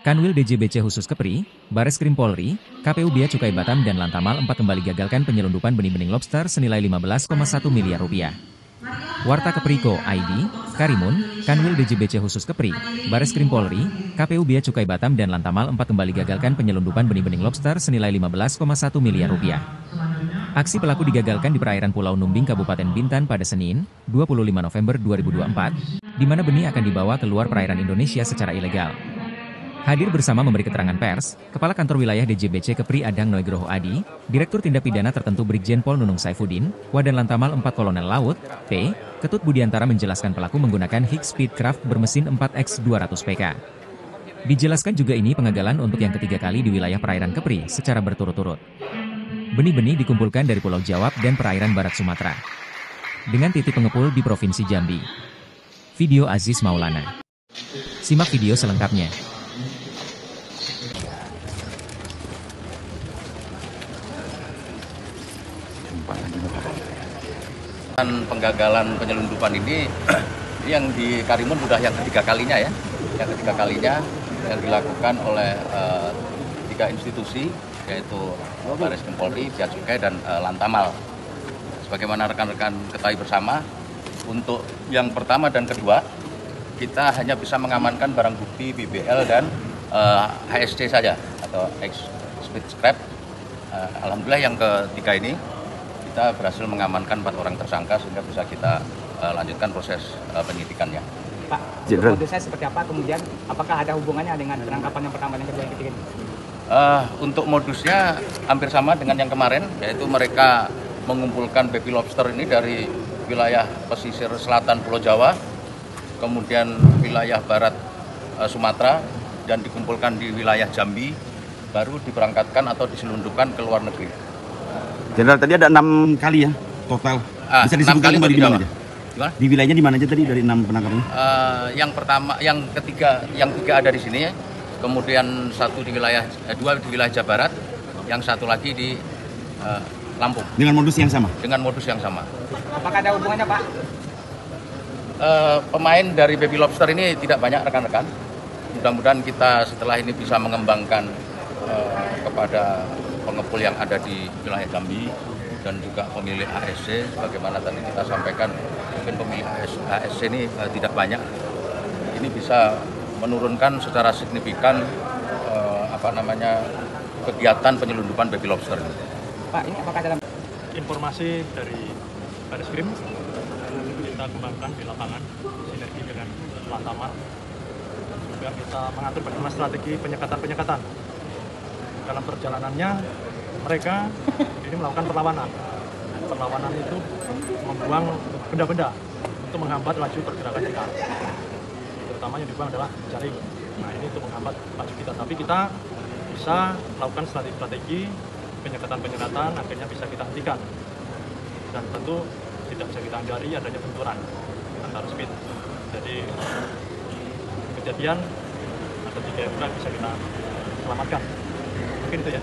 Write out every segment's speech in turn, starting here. Kanwil DJBC khusus Kepri, Bareskrim Polri, KPU Bea Cukai Batam dan Lantamal IV kembali gagalkan penyelundupan benih-bening lobster senilai Rp15,1 miliar. Warta Kepriko ID, Karimun, Kanwil DJBC khusus Kepri, Bareskrim Polri, KPU Bea Cukai Batam dan Lantamal IV kembali gagalkan penyelundupan benih-bening lobster senilai Rp15,1 miliar. Aksi pelaku digagalkan di perairan Pulau Numbing, Kabupaten Bintan pada Senin, 25 November 2024, di mana benih akan dibawa keluar perairan Indonesia secara ilegal. Hadir bersama memberi keterangan pers, Kepala Kantor Wilayah DJBC Kepri Adang Noegroho Adi, Direktur Tindak Pidana Tertentu Brigjen Pol Nunung Saifudin, Wadan Lantamal IV Kolonel Laut P. Ketut Budiantara menjelaskan pelaku menggunakan High Speed Craft bermesin 4X200 PK. Dijelaskan juga ini pengagalan untuk yang ketiga kali di wilayah perairan Kepri secara berturut-turut. Benih-benih dikumpulkan dari Pulau Jawa dan perairan Barat Sumatera, dengan titik pengepul di Provinsi Jambi. Video Aziz Maulana. Simak video selengkapnya. Penggagalan penyelundupan ini yang di Karimun sudah yang ketiga kalinya yang dilakukan oleh tiga institusi, yaitu Bareskrim Polri, Bea Cukai dan Lantamal. Sebagaimana rekan-rekan ketahui bersama, untuk yang pertama dan kedua kita hanya bisa mengamankan barang bukti BBL dan HSC saja, atau High Speed Craft. Alhamdulillah yang ketiga ini kita berhasil mengamankan 4 orang tersangka sehingga bisa kita lanjutkan proses penyidikannya. Pak, modusnya seperti apa, kemudian apakah ada hubungannya dengan penangkapan yang pertama dan kedua yang ketiga ini? Untuk modusnya hampir sama dengan yang kemarin, yaitu mereka mengumpulkan baby lobster ini dari wilayah pesisir selatan Pulau Jawa, kemudian wilayah barat Sumatera, dan dikumpulkan di wilayah Jambi, baru diberangkatkan atau diselundupkan ke luar negeri. General, tadi ada 6 kali ya total. Bisa disebutkan kembali di mana aja? Gimana? Di wilayahnya di mana aja tadi dari 6 penangkapan? Yang pertama, yang tiga ada di sini, kemudian dua di wilayah Jawa Barat, yang satu lagi di Lampung. Dengan modus yang sama? Dengan modus yang sama. Apakah ada hubungannya, Pak? Pemain dari baby lobster ini tidak banyak, rekan-rekan. Mudah-mudahan kita setelah ini bisa mengembangkan kepada pengepul yang ada di wilayah Jambi dan juga pemilik ASC. Bagaimana tadi kita sampaikan, mungkin pemilik ASC ini tidak banyak, ini bisa menurunkan secara signifikan kegiatan penyelundupan baby lobster. Pak, ini apakah dalam informasi dari Bareskrim kita kembangkan di lapangan sinergi dengan Lantamal, dan juga kita mengatur bagaimana strategi penyekatan. Dalam perjalanannya mereka ini melakukan perlawanan itu membuang benda-benda untuk menghambat laju pergerakan kita, terutama yang dibuang adalah jaring. Nah, ini untuk menghambat laju kita, tapi kita bisa melakukan strategi penyekatan, akhirnya bisa kita hentikan. Dan tentu tidak bisa kita hindari adanya benturan antar speed, jadi kejadian ada 3 yang bisa kita selamatkan. Mungkin itu ya.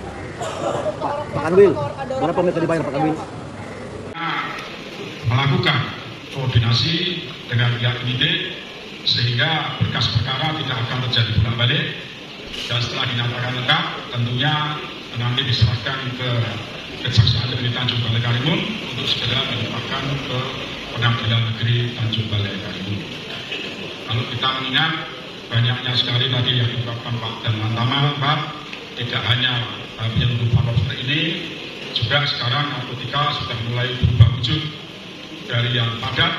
Pak Kanwil, berapa meter dibayar Pak Kanwil? Melakukan koordinasi dengan pihak penyidik sehingga berkas perkara tidak akan terjadi bolak-balik, dan setelah dinyatakan lengkap tentunya nanti diserahkan ke Kejaksaan Negeri Tanjung Balai Karimun untuk segera dilimpahkan ke Pengadilan Negeri Tanjung Balai Karimun. Kalau kita mengingat banyaknya sekali tadi yang diungkapkan Pak dan Lantamal, Pak. Tidak hanya penyelundupan lobster ini, juga sekarang narkotika sudah mulai berubah wujud dari yang padat,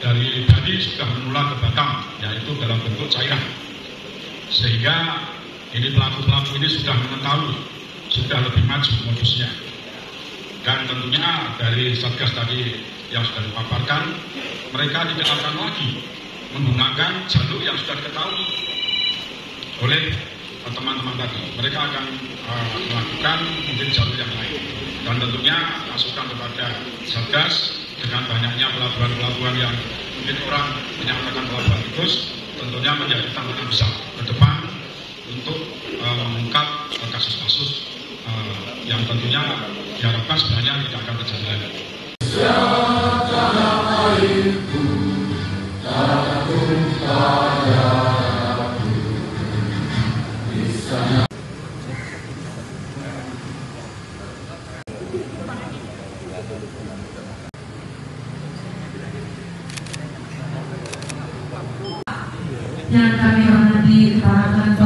dari tadi sudah menular ke Batam, yaitu dalam bentuk cairan. Sehingga ini pelaku-pelaku ini sudah mengetahui, sudah lebih maju modusnya. Dan tentunya dari Satgas tadi yang sudah dipaparkan, mereka tidak akan lagi menggunakan jalur yang sudah diketahui oleh teman-teman tadi. Mereka akan melakukan mungkin jalur yang lain, dan tentunya masukan kepada Satgas dengan banyaknya pelabuhan-pelabuhan yang mungkin orang menyampaikan pelabuhan tikus, tentunya menjadi tantangan besar ke depan untuk mengungkap kasus-kasus yang tentunya diharapkan sebenarnya tidak akan terjadi lagi. Yang kami hormati para